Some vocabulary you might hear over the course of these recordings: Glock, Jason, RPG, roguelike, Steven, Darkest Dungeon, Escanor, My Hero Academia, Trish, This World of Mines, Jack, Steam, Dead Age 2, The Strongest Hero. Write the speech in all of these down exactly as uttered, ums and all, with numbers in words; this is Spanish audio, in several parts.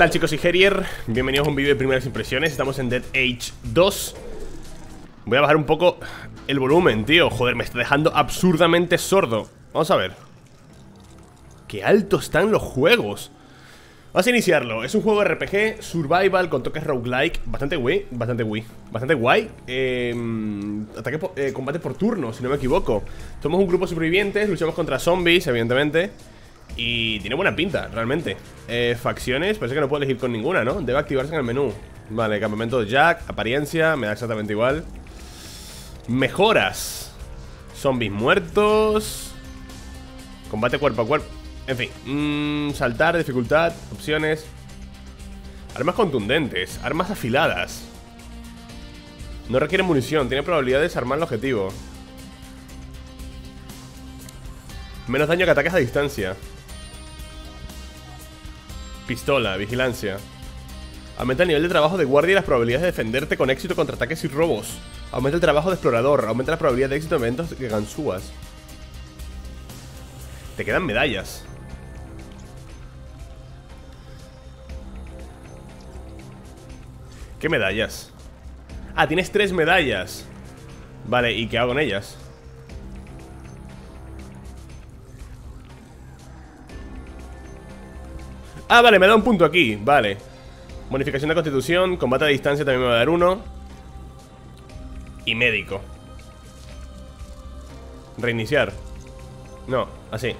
tal, chicos? Soy Herier. Bienvenidos a un vídeo de primeras impresiones. Estamos en Dead Age dos. Voy a bajar un poco el volumen, tío. Joder, me está dejando absurdamente sordo. Vamos a ver. ¡Qué alto están los juegos! Vamos a iniciarlo. Es un juego R P G, survival, con toques roguelike. Bastante guay, bastante guay. Bastante guay. Eh, ataque por, eh, combate por turno, si no me equivoco. Somos un grupo de supervivientes, luchamos contra zombies, evidentemente. Y tiene buena pinta, realmente. Eh, facciones, parece que no puedo elegir con ninguna, ¿no? Debe activarse en el menú. Vale, campamento de Jack, apariencia, me da exactamente igual. Mejoras. Zombies muertos. Combate cuerpo a cuerpo. En fin, mmm, saltar, dificultad, opciones. Armas contundentes, armas afiladas. No requiere munición, tiene probabilidad de desarmar el objetivo. Menos daño que ataques a distancia. Pistola, vigilancia. Aumenta el nivel de trabajo de guardia y las probabilidades de defenderte con éxito contra ataques y robos. Aumenta el trabajo de explorador, aumenta la probabilidad de éxito en eventos que ganzúas. Te quedan medallas. ¿Qué medallas? Ah, tienes tres medallas. Vale, ¿y qué hago con ellas? Ah, vale, me da un punto aquí, vale. Bonificación de constitución, combate a distancia también me va a dar uno. Y médico. Reiniciar. No, así.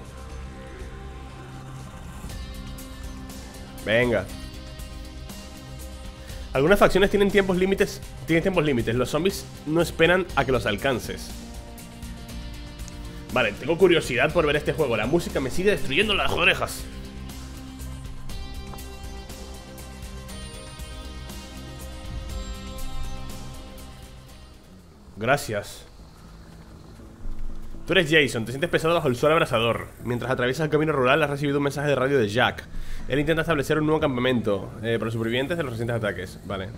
Venga. Algunas facciones tienen tiempos límites. Tienen tiempos límites, los zombies no esperan a que los alcances. Vale, tengo curiosidad por ver este juego. La música me sigue destruyendo las orejas. Gracias. Tú eres Jason, te sientes pesado bajo el sol abrasador. Mientras atraviesas el camino rural has recibido un mensaje de radio de Jack. Él intenta establecer un nuevo campamento eh, para los supervivientes de los recientes ataques. Vale.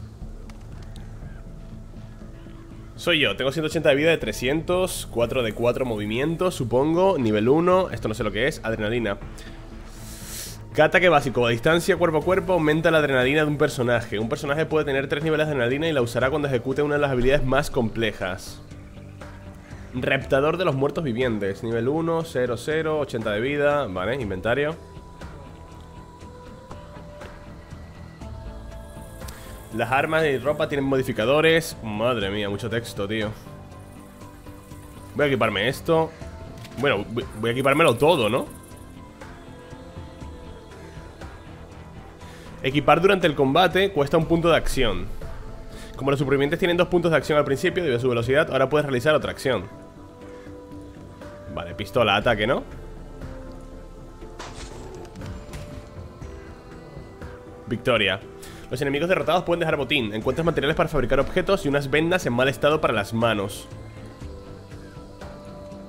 Soy yo, tengo ciento ochenta de vida de trescientos, cuatro de cuatro movimientos, supongo. Nivel uno, esto no sé lo que es, adrenalina. Cada ataque básico a distancia, cuerpo a cuerpo, aumenta la adrenalina de un personaje. Un personaje puede tener tres niveles de adrenalina y la usará cuando ejecute una de las habilidades más complejas. Reptador de los muertos vivientes. Nivel uno, cero, cero, ochenta de vida. Vale, inventario. Las armas y ropa tienen modificadores. Madre mía, mucho texto, tío. Voy a equiparme esto. Bueno, voy a equipármelo todo, ¿no? Equipar durante el combate cuesta un punto de acción. Como los supervivientes tienen dos puntos de acción al principio debido a su velocidad, ahora puedes realizar otra acción. Vale, pistola, ataque, ¿no? Victoria. Los enemigos derrotados pueden dejar botín. Encuentras materiales para fabricar objetos y unas vendas en mal estado para las manos.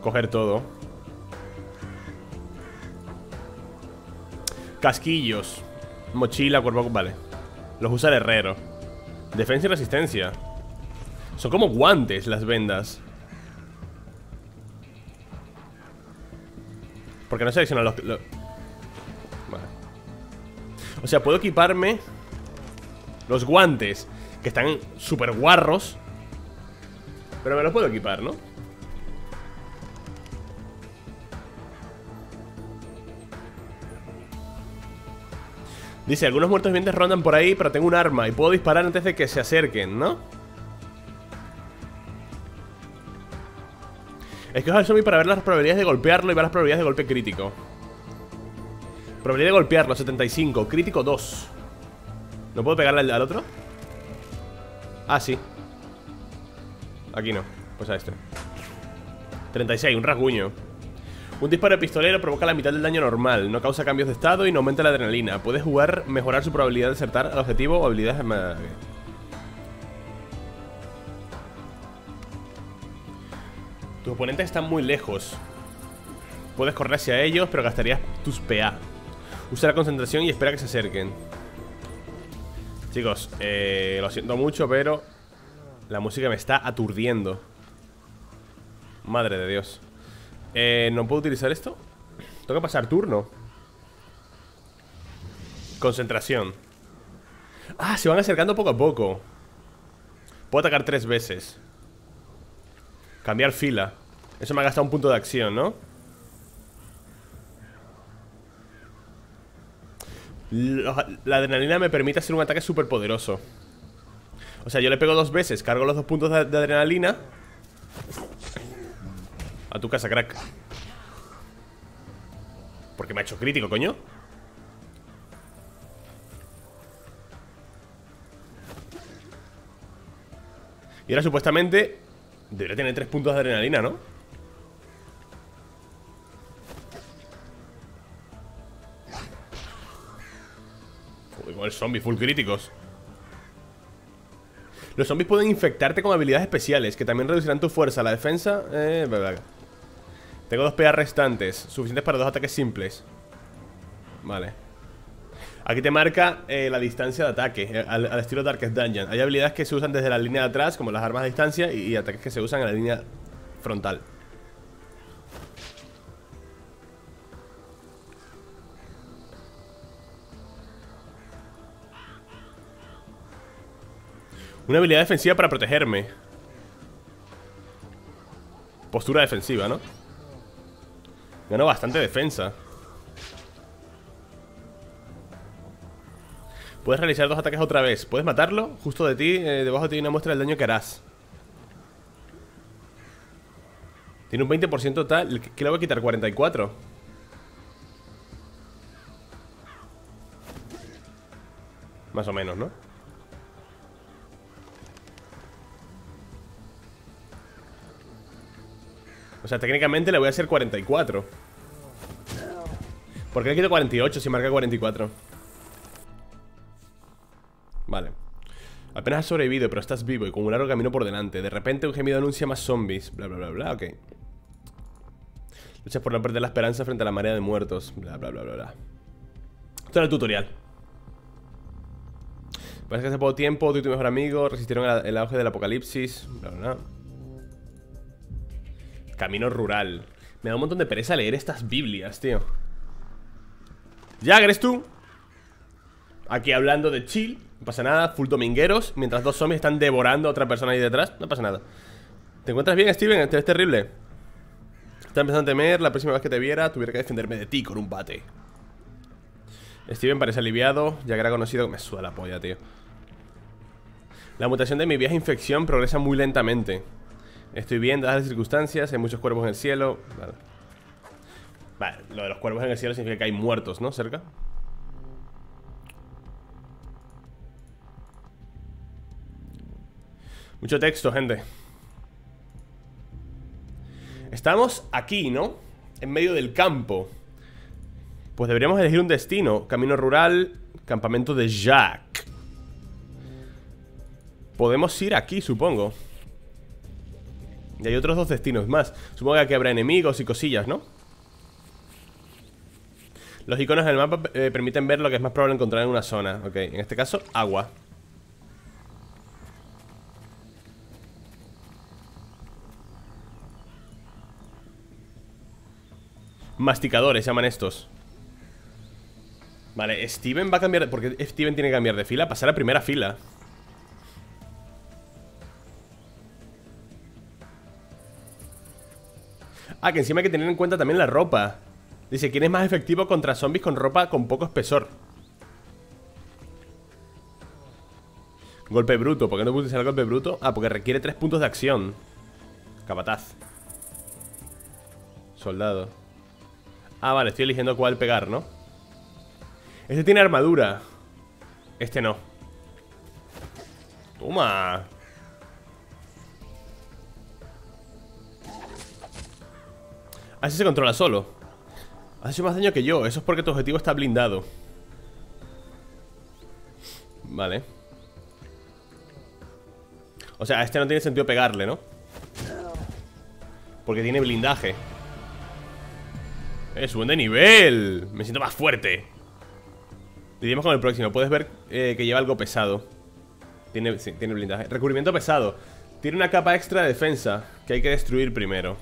Coger todo. Casquillos. Mochila, cuerpo... Vale. Los usa el herrero. Defensa y resistencia. Son como guantes las vendas. Porque no seleccionan los... los... Vale. O sea, puedo equiparme los guantes, que están súper guarros, pero me los puedo equipar, ¿no? Dice, algunos muertos vivientes rondan por ahí, pero tengo un arma y puedo disparar antes de que se acerquen, ¿no? Escoge al zombie para ver las probabilidades de golpearlo y ver las probabilidades de golpe crítico. Probabilidad de golpearlo, setenta y cinco, crítico dos. ¿No puedo pegarle al, al otro? Ah, sí. Aquí no, pues a este treinta y seis, un rasguño. Un disparo de pistolero provoca la mitad del daño normal. No causa cambios de estado y no aumenta la adrenalina. Puedes jugar, mejorar su probabilidad de acertar al objetivo o habilidades más... Tus oponentes están muy lejos. Puedes correr hacia ellos, pero gastarías tus P A. Usa la concentración y espera que se acerquen. Chicos, eh, lo siento mucho, pero la música me está aturdiendo. Madre de Dios. Eh, ¿no puedo utilizar esto? Tengo que pasar turno. Concentración. Ah, se van acercando poco a poco. Puedo atacar tres veces. Cambiar fila. Eso me ha gastado un punto de acción, ¿no? La adrenalina me permite hacer un ataque súper poderoso. O sea, yo le pego dos veces. Cargo los dos puntos de, de adrenalina. A tu casa, crack. Porque me ha hecho crítico, coño. Y ahora supuestamente debería tener tres puntos de adrenalina, ¿no? Uy, con el zombie, full críticos. Los zombies pueden infectarte con habilidades especiales que también reducirán tu fuerza, la defensa. Eh, bla, bla. Tengo dos P A restantes, suficientes para dos ataques simples. Vale. Aquí te marca eh, la distancia de ataque, eh, al, al estilo Darkest Dungeon. Hay habilidades que se usan desde la línea de atrás, como las armas a distancia, y, y ataques que se usan en la línea frontal. Una habilidad defensiva para protegerme. Postura defensiva, ¿no? Gano bastante defensa. Puedes realizar dos ataques otra vez. Puedes matarlo justo de ti. eh, Debajo tiene una muestra del daño que harás. Tiene un veinte por ciento total. ¿Qué le voy a quitar? cuarenta y cuatro. Más o menos, ¿no? O sea, técnicamente le voy a hacer cuarenta y cuatro. ¿Por qué le quito cuarenta y ocho si marca cuarenta y cuatro? Vale. Apenas has sobrevivido, pero estás vivo y con un largo camino por delante. De repente un gemido anuncia más zombies. Bla, bla, bla, bla, ok. Luchas por no perder la esperanza frente a la marea de muertos. Bla, bla, bla, bla, bla. Esto era el tutorial. Parece que hace poco tiempo tú y tu mejor amigo resistieron el auge del apocalipsis. Bla, bla, bla. Camino rural. Me da un montón de pereza leer estas Biblias, tío. Jack, ¿eres tú? Aquí hablando de chill. No pasa nada, full domingueros. Mientras dos zombies están devorando a otra persona ahí detrás. No pasa nada. ¿Te encuentras bien, Steven? Este es terrible. Estaba empezando a temer. La próxima vez que te viera tuviera que defenderme de ti con un bate. Steven parece aliviado. Jack era conocido. Me suda la polla, tío. La mutación de mi vieja infección progresa muy lentamente. Estoy bien, dadas las circunstancias, hay muchos cuervos en el cielo. Vale. Vale, lo de los cuervos en el cielo significa que hay muertos, ¿no? Cerca. Mucho texto, gente. Estamos aquí, ¿no? En medio del campo. Pues deberíamos elegir un destino. Camino rural, campamento de Jack. Podemos ir aquí, supongo. Y hay otros dos destinos más. Supongo que aquí habrá enemigos y cosillas, ¿no? Los iconos del mapa eh, permiten ver lo que es más probable encontrar en una zona. Ok, en este caso, agua. Masticadores, llaman estos. Vale, Steven va a cambiar. Porque Steven tiene que cambiar de fila. Pasar a primera fila. Ah, que encima hay que tener en cuenta también la ropa. Dice, ¿quién es más efectivo contra zombies con ropa con poco espesor? Golpe bruto, ¿por qué no puedo utilizar el golpe bruto? Ah, porque requiere tres puntos de acción. Capataz. Soldado. Ah, vale, estoy eligiendo cuál pegar, ¿no? Este tiene armadura. Este no. Toma. Así se controla solo. Has hecho más daño que yo. Eso es porque tu objetivo está blindado. Vale. O sea, a este no tiene sentido pegarle, ¿no? Porque tiene blindaje. Eh, suben de nivel. Me siento más fuerte. Diríamos con el próximo. Puedes ver eh, que lleva algo pesado. Tiene, sí, tiene blindaje. Recubrimiento pesado. Tiene una capa extra de defensa que hay que destruir primero.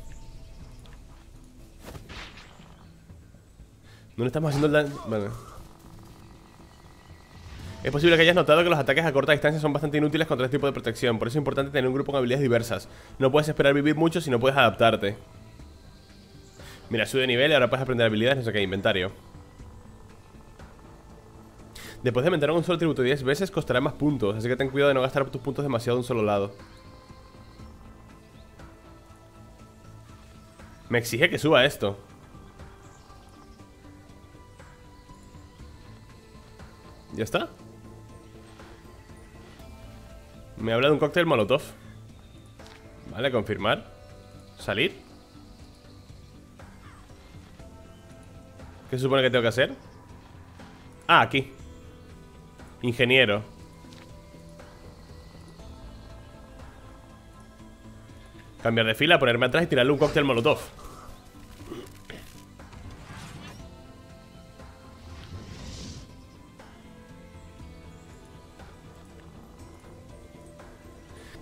No le estamos haciendo el daño. Vale. Es posible que hayas notado que los ataques a corta distancia son bastante inútiles contra este tipo de protección. Por eso es importante tener un grupo con habilidades diversas. No puedes esperar vivir mucho si no puedes adaptarte. Mira, sube de nivel y ahora puedes aprender habilidades, no sé qué, inventario. Después de aumentar un solo tributo diez veces costará más puntos, así que ten cuidado de no gastar tus puntos demasiado de un solo lado. Me exige que suba esto. ¿Ya está? Me habla de un cóctel molotov. Vale, confirmar. Salir. ¿Qué se supone que tengo que hacer? Ah, aquí. Ingeniero. Cambiar de fila, ponerme atrás y tirarle un cóctel molotov.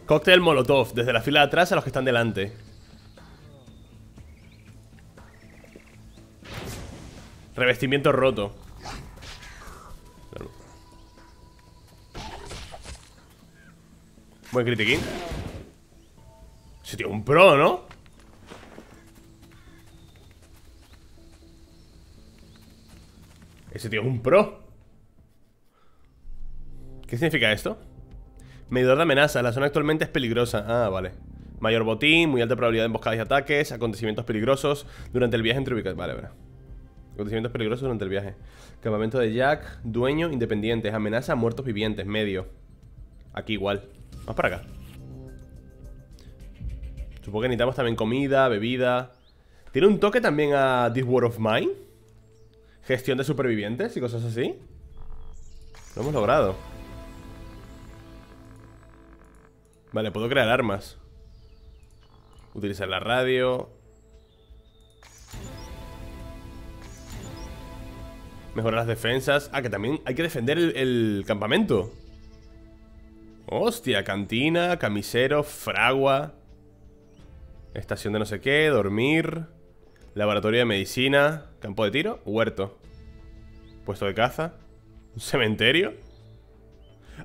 Cóctel molotov, desde la fila de atrás a los que están delante. Revestimiento roto. Buen critiquín. Sí, tío, un pro, ¿no? Ese tío es un pro. ¿Qué significa esto? Medidor de amenaza, la zona actualmente es peligrosa. Ah, vale. Mayor botín, muy alta probabilidad de emboscadas y ataques. Acontecimientos peligrosos durante el viaje entre ubicaciones. Vale, vale. Acontecimientos peligrosos durante el viaje. Campamento de Jack, dueño, independientes. Amenaza, muertos vivientes, medio. Aquí igual. Más para acá. Supongo que necesitamos también comida, bebida. ¿Tiene un toque también a This World of Mine? Gestión de supervivientes y cosas así. Lo hemos logrado. Vale, puedo crear armas. Utilizar la radio. Mejorar las defensas. Ah, que también hay que defender el, el campamento. Hostia, cantina, camisero, fragua. Estación de no sé qué, dormir. Laboratorio de medicina. Campo de tiro, huerto. Puesto de caza. Un cementerio.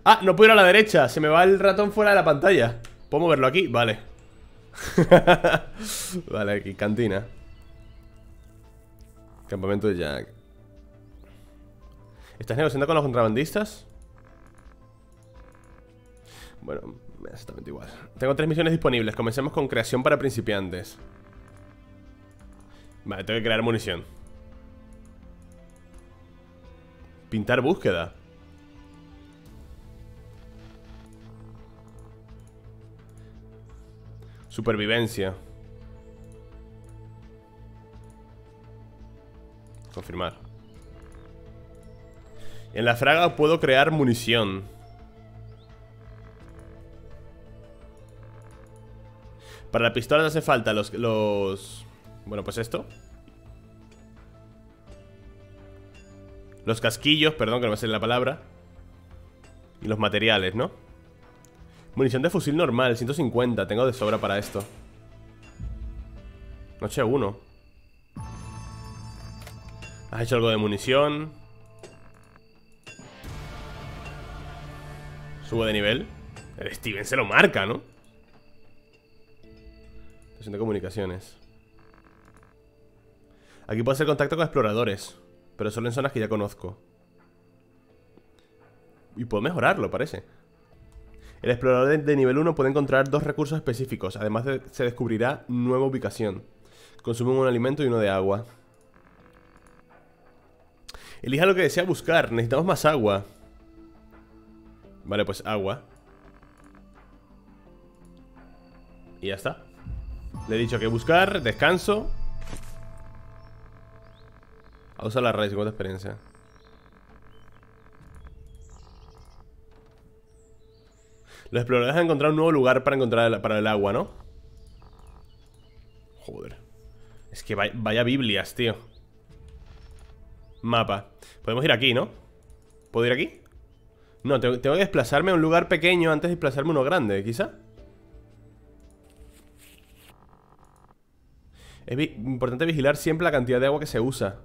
Ah, no puedo ir a la derecha, se me va el ratón fuera de la pantalla. ¿Puedo moverlo aquí? Vale. Vale, aquí, cantina. Campamento de Jack. ¿Estás negociando con los contrabandistas? Bueno, exactamente igual. Tengo tres misiones disponibles. Comencemos con creación para principiantes. Vale, tengo que crear munición. Pintar búsqueda. Supervivencia. Confirmar. En la fraga puedo crear munición. Para la pistola hace falta los, los... Bueno, pues esto. Los casquillos, perdón, que no me sale la palabra. Y los materiales, ¿no? Munición de fusil normal, ciento cincuenta. Tengo de sobra para esto. Noche uno. Has hecho algo de munición. Subo de nivel. El Steven se lo marca, ¿no? De comunicaciones. Aquí puedo hacer contacto con exploradores, pero solo en zonas que ya conozco. Y puedo mejorarlo, parece. El explorador de nivel uno puede encontrar dos recursos específicos. Además de, se descubrirá nueva ubicación. Consumen un alimento y uno de agua. Elija lo que desea buscar. Necesitamos más agua. Vale, pues agua. Y ya está. Le he dicho que buscar, descanso. A usar la raíz, ¿cuánta experiencia? Los exploradores han encontrado un nuevo lugar para encontrar el, para el agua, ¿no? Joder. Es que vaya, vaya biblias, tío. Mapa. Podemos ir aquí, ¿no? ¿Puedo ir aquí? No, tengo, tengo que desplazarme a un lugar pequeño antes de desplazarme a uno grande, quizá. Es vi- importante vigilar siempre la cantidad de agua que se usa.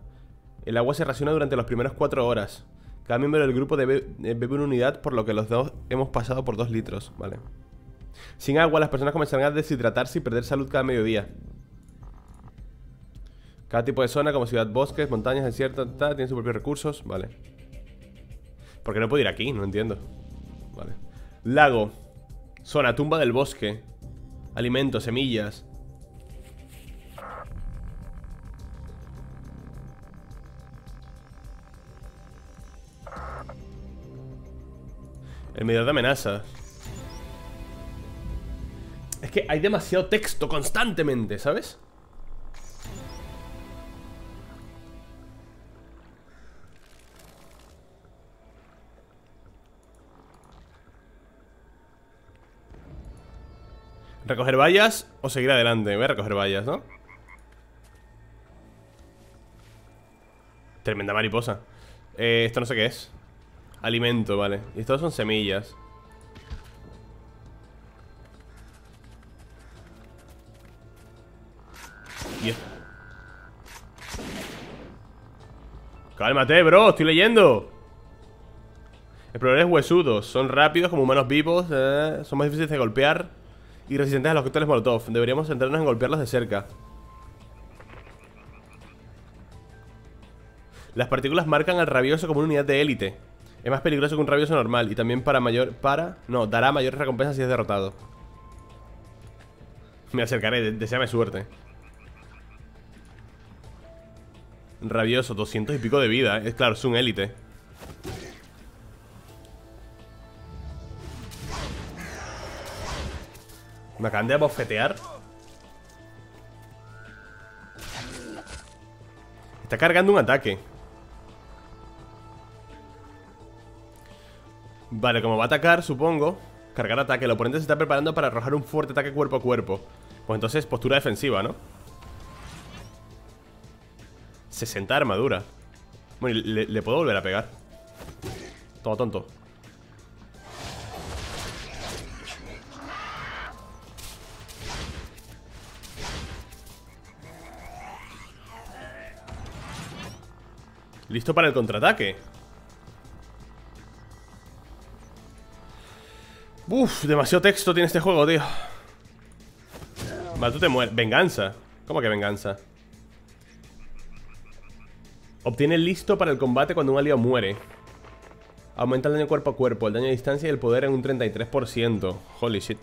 El agua se raciona durante las primeras cuatro horas. Cada miembro del grupo debe, bebe una unidad, por lo que los dos hemos pasado por dos litros, vale. Sin agua, las personas comenzarán a deshidratarse y perder salud cada mediodía. Cada tipo de zona, como ciudad, bosques, montañas, desiertos, tal, tiene sus propios recursos, vale. ¿Por qué no puedo ir aquí? No entiendo. Vale. Lago. Zona, tumba del bosque. Alimentos, semillas. El medidor de amenazas. Es que hay demasiado texto constantemente, ¿sabes? ¿Recoger vallas o seguir adelante? Voy a recoger vallas, ¿no? Tremenda mariposa. Eh, esto no sé qué es. Alimento, vale. Y estos son semillas. Dios. Cálmate, bro, estoy leyendo. Exploradores huesudos. Son rápidos como humanos vivos, eh, son más difíciles de golpear y resistentes a los cócteles molotov. Deberíamos centrarnos en golpearlos de cerca. Las partículas marcan al rabioso como una unidad de élite. Es más peligroso que un rabioso normal. Y también para mayor... Para... No, dará mayor recompensa si es derrotado. Me acercaré, deséame suerte. Rabioso, doscientos y pico de vida, ¿eh? Claro, es un élite. Me acaban de abofetear. Está cargando un ataque. Vale, como va a atacar, supongo. Cargar ataque, el oponente se está preparando para arrojar un fuerte ataque cuerpo a cuerpo. Pues entonces, postura defensiva, ¿no? sesenta armadura. Bueno, le, le puedo volver a pegar. Todo tonto. Listo para el contraataque. Uf, demasiado texto tiene este juego, tío. Mal, tú te mueres. Venganza. ¿Cómo que venganza? Obtiene listo para el combate cuando un aliado muere. Aumenta el daño cuerpo a cuerpo, el daño a distancia y el poder en un treinta y tres por ciento. Holy shit.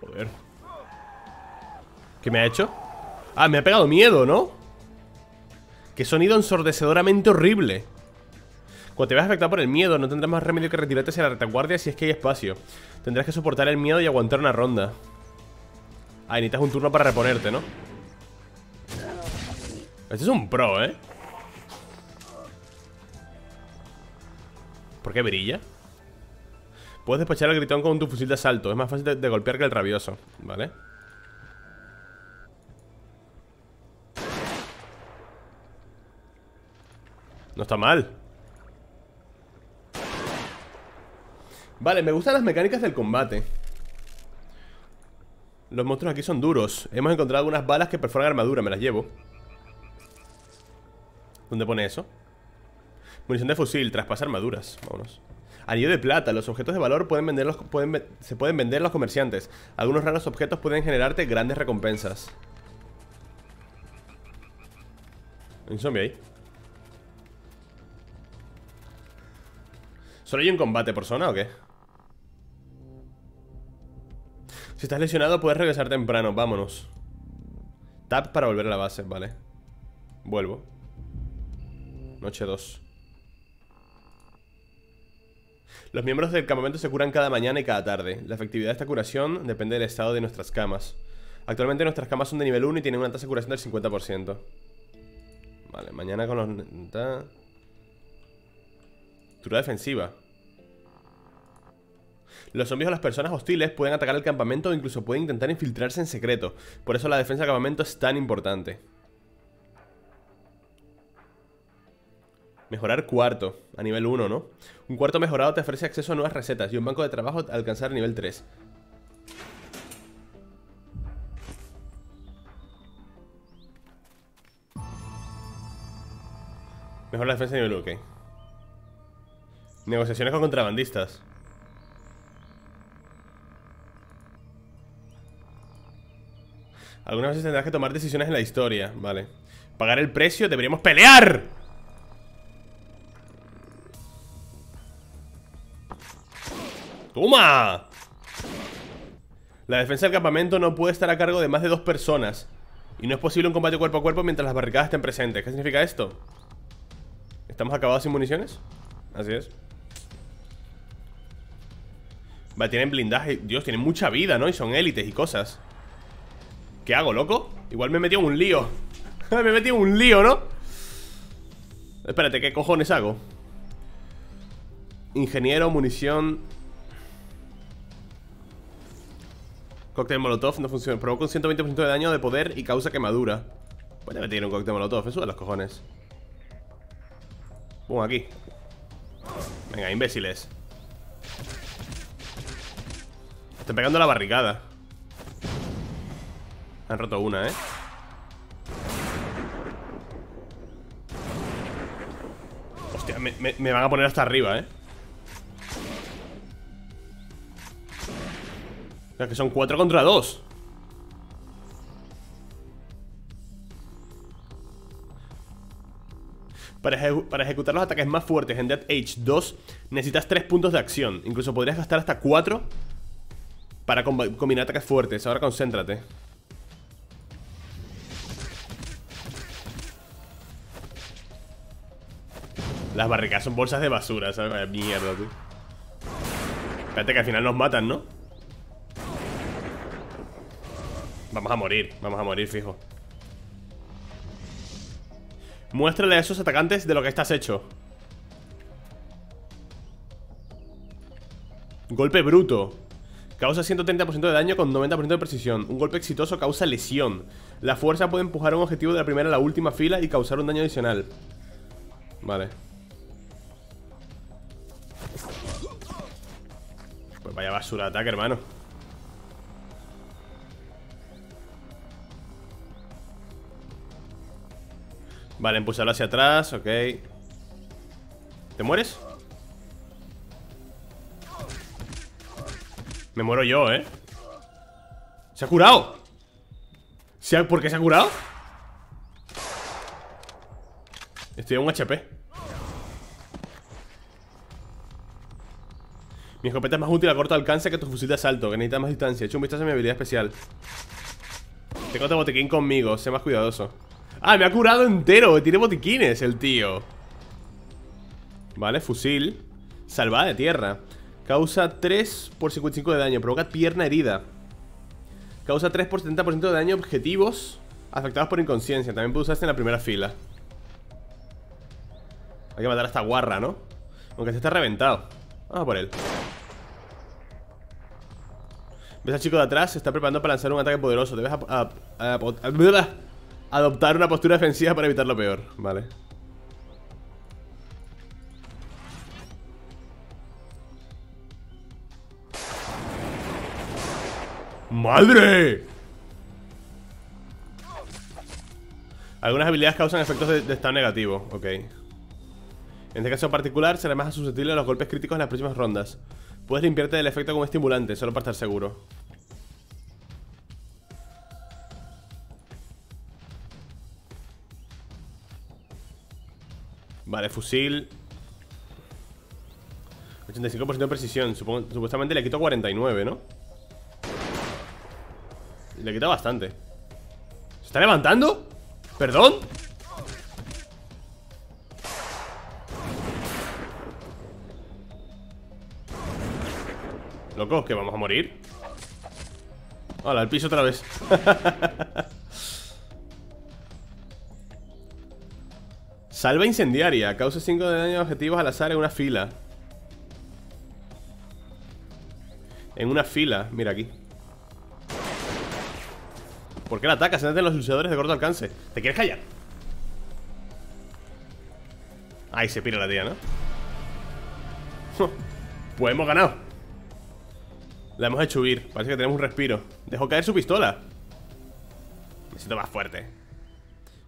Joder. ¿Qué me ha hecho? Ah, me ha pegado miedo, ¿no? Qué sonido ensordecedoramente horrible. Cuando te veas afectado por el miedo, no tendrás más remedio que retirarte hacia la retaguardia si es que hay espacio. Tendrás que soportar el miedo y aguantar una ronda. Ah, necesitas un turno para reponerte, ¿no? Este es un pro, ¿eh? ¿Por qué brilla? Puedes despachar al gritón con tu fusil de asalto. Es más fácil de, de golpear que el rabioso, ¿vale? No está mal. Vale, me gustan las mecánicas del combate. Los monstruos aquí son duros. Hemos encontrado algunas balas que perforan armadura. Me las llevo. ¿Dónde pone eso? Munición de fusil, traspasa armaduras. Vámonos. Anillo de plata. Los objetos de valor pueden venderlos, pueden, se pueden vender a los comerciantes. Algunos raros objetos pueden generarte grandes recompensas. Hay un zombie ahí. ¿Solo hay un combate por zona o qué? Si estás lesionado puedes regresar temprano, vámonos. Tap para volver a la base, vale. Vuelvo. Noche dos. Los miembros del campamento se curan cada mañana y cada tarde. La efectividad de esta curación depende del estado de nuestras camas. Actualmente nuestras camas son de nivel uno y tienen una tasa de curación del cincuenta por ciento. Vale, mañana con los... Cultura defensiva. Los zombies o las personas hostiles pueden atacar el campamento o incluso pueden intentar infiltrarse en secreto. Por eso la defensa del campamento es tan importante. Mejorar cuarto, a nivel uno, ¿no? Un cuarto mejorado te ofrece acceso a nuevas recetas y un banco de trabajo a alcanzar nivel tres. Mejor la defensa de nivel, ok. Negociaciones con contrabandistas. Algunas veces tendrás que tomar decisiones en la historia. Vale. Pagar el precio, deberíamos pelear. ¡Toma! La defensa del campamento no puede estar a cargo de más de dos personas. Y no es posible un combate cuerpo a cuerpo mientras las barricadas estén presentes. ¿Qué significa esto? ¿Estamos acabados sin municiones? Así es. Vale, tienen blindaje. Dios, tienen mucha vida, ¿no? Y son élites y cosas. ¿Qué hago, loco? Igual me he metido en un lío. Me he metido en un lío, ¿no? Espérate, ¿qué cojones hago? Ingeniero, munición. Cóctel molotov no funciona. Provoca un ciento veinte por ciento de daño de poder y causa quemadura. Voy a meter un cóctel molotov. Eso de los cojones. Pum, aquí. Venga, imbéciles. Están pegando a la barricada. Han roto una, ¿eh? Hostia, me, me, me van a poner hasta arriba, ¿eh? O sea, que son cuatro contra dos. Para, eje para ejecutar los ataques más fuertes en Dead Age dos necesitas tres puntos de acción. Incluso podrías gastar hasta cuatro para combinar ataques fuertes. Ahora concéntrate. Las barricadas son bolsas de basura, ¿sabes? Mierda, tío. Espérate que al final nos matan, ¿no? Vamos a morir, vamos a morir, fijo. Muéstrale a esos atacantes de lo que estás hecho. Golpe bruto. Causa ciento treinta por ciento de daño con noventa por ciento de precisión. Un golpe exitoso causa lesión. La fuerza puede empujar a un objetivo de la primera a la última fila y causar un daño adicional. Vale. Vaya basura de ataque, hermano. Vale, impulsarlo hacia atrás, ok. ¿Te mueres? Me muero yo, ¿eh? ¡Se ha curado! ¿Se ha... ¿Por qué se ha curado? Estoy a un H P. Mi escopeta es más útil a corto alcance que tu fusil de asalto, que necesita más distancia. He hecho un vistazo a mi habilidad especial. Tengo otro botiquín conmigo, sé más cuidadoso. ¡Ah, me ha curado entero! Tiene botiquines el tío. Vale, fusil. Salvada de tierra. Causa tres por cincuenta y cinco de daño, provoca pierna herida. Causa tres por setenta por ciento de daño objetivos afectados por inconsciencia. También puede usarse en la primera fila. Hay que matar a esta guarra, ¿no? Aunque se está reventado. Vamos a por él. ¿Ves al chico de atrás? Se está preparando para lanzar un ataque poderoso. Debes a, a, a, a, a, adoptar una postura defensiva para evitar lo peor. Vale. ¡Madre! Algunas habilidades causan efectos de, de estado negativo. Ok. En este caso particular, será más susceptible a los golpes críticos en las próximas rondas. Puedes limpiarte del efecto con un estimulante, solo para estar seguro. Vale, fusil. ochenta y cinco por ciento de precisión. Supongo, supuestamente le quito cuarenta y nueve, ¿no? Le quita bastante. ¿Se está levantando? ¿Perdón? Locos, que vamos a morir. Hola, al piso otra vez. Salva incendiaria. Causa cinco de daño a objetivos al azar en una fila. En una fila, mira aquí. ¿Por qué la atacas? Siéntate en los luchadores de corto alcance. ¿Te quieres callar? Ahí se pira la tía, ¿no? Pues hemos ganado. La hemos hecho huir. Parece que tenemos un respiro. Dejó caer su pistola. Me siento más fuerte.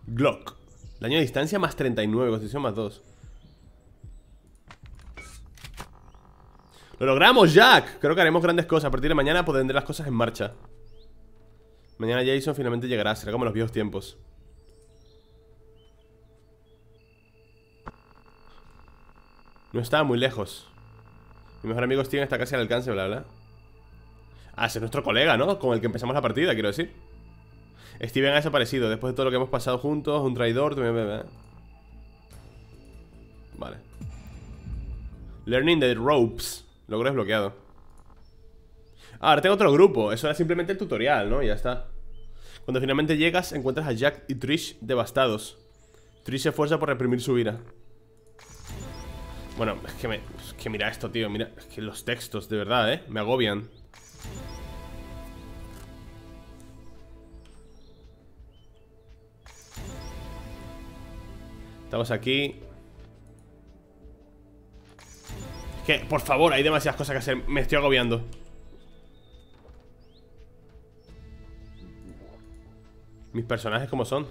Glock. Daño a distancia más treinta y nueve, constitución más dos. ¡Lo logramos, Jack! Creo que haremos grandes cosas. A partir de mañana pondré las cosas en marcha. Mañana Jason finalmente llegará. Será como en los viejos tiempos. No estaba muy lejos. Mi mejor amigo Steven está casi al alcance, bla, bla. Ah, ese es nuestro colega, ¿no? Con el que empezamos la partida, quiero decir. Steven ha desaparecido. Después de todo lo que hemos pasado juntos, un traidor... Vale. Learning the ropes. Logro desbloqueado. Ah, ahora tengo otro grupo. Eso era simplemente el tutorial, ¿no? Y ya está. Cuando finalmente llegas, encuentras a Jack y Trish devastados. Trish se esfuerza por reprimir su ira. Bueno, es que, me, es que mira esto, tío. Mira, es que los textos, de verdad, ¿eh? Me agobian. Estamos aquí. Es que, por favor, hay demasiadas cosas que hacer. Me estoy agobiando. Mis personajes, ¿cómo son?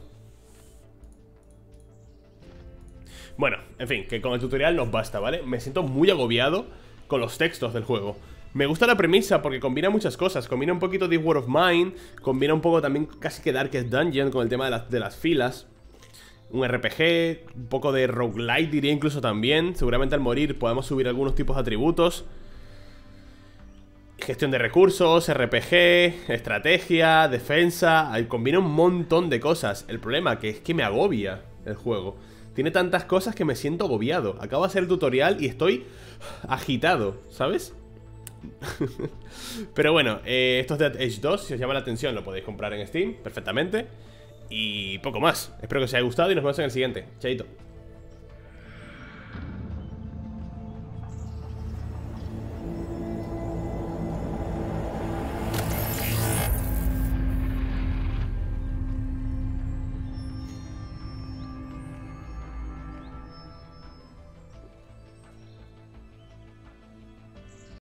Bueno, en fin, que con el tutorial nos basta, ¿vale? Me siento muy agobiado con los textos del juego. Me gusta la premisa porque combina muchas cosas. Combina un poquito This World of Mines. Combina un poco también casi que Darkest Dungeon con el tema de las, de las filas. Un R P G, un poco de roguelite diría incluso también. Seguramente al morir podemos subir algunos tipos de atributos. Gestión de recursos, R P G, estrategia, defensa. Combina un montón de cosas. El problema que es que me agobia el juego. Tiene tantas cosas que me siento agobiado. Acabo de hacer el tutorial y estoy agitado, ¿sabes? Pero bueno, eh, esto es Dead Age dos. Si os llama la atención lo podéis comprar en Steam perfectamente. Y poco más. Espero que os haya gustado y nos vemos en el siguiente. Chaito.